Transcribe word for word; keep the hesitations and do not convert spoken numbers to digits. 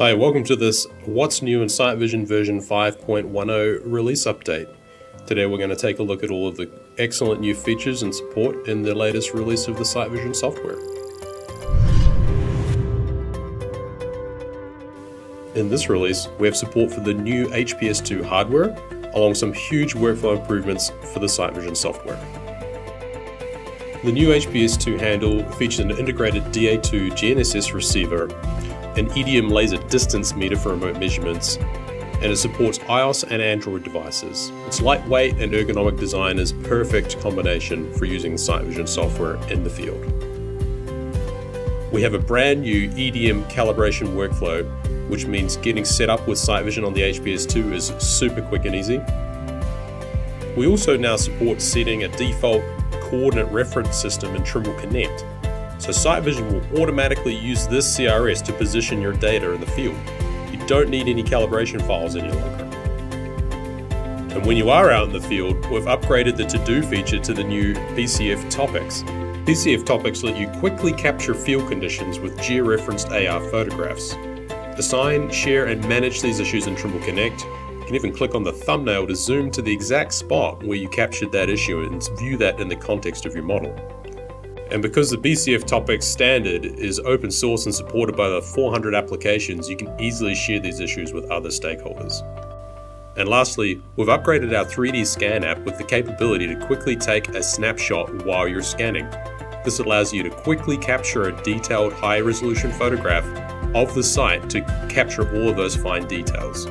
Hi, welcome to this What's New in SiteVision version five point ten release update. Today we're going to take a look at all of the excellent new features and support in the latest release of the SiteVision software. In this release, we have support for the new H P S two hardware, along with some huge workflow improvements for the SiteVision software. The new H P S two handle features an integrated D A two G N S S receiver, an E D M laser distance meter for remote measurements, and it supports iOS and Android devices. Its lightweight and ergonomic design is a perfect combination for using the SiteVision software in the field. We have a brand new E D M calibration workflow, which means getting set up with SiteVision on the H P S two is super quick and easy. We also now support setting a default coordinate reference system in Trimble Connect. So SiteVision will automatically use this C R S to position your data in the field. You don't need any calibration files any longer. And when you are out in the field, we've upgraded the to-do feature to the new B C F Topics. B C F Topics let you quickly capture field conditions with georeferenced A R photographs. Assign, share, and manage these issues in Trimble Connect. You can even click on the thumbnail to zoom to the exact spot where you captured that issue and view that in the context of your model. And because the B C F Topics standard is open source and supported by over four hundred applications, you can easily share these issues with other stakeholders. And lastly, we've upgraded our three D scan app with the capability to quickly take a snapshot while you're scanning. This allows you to quickly capture a detailed high resolution photograph of the site to capture all of those fine details.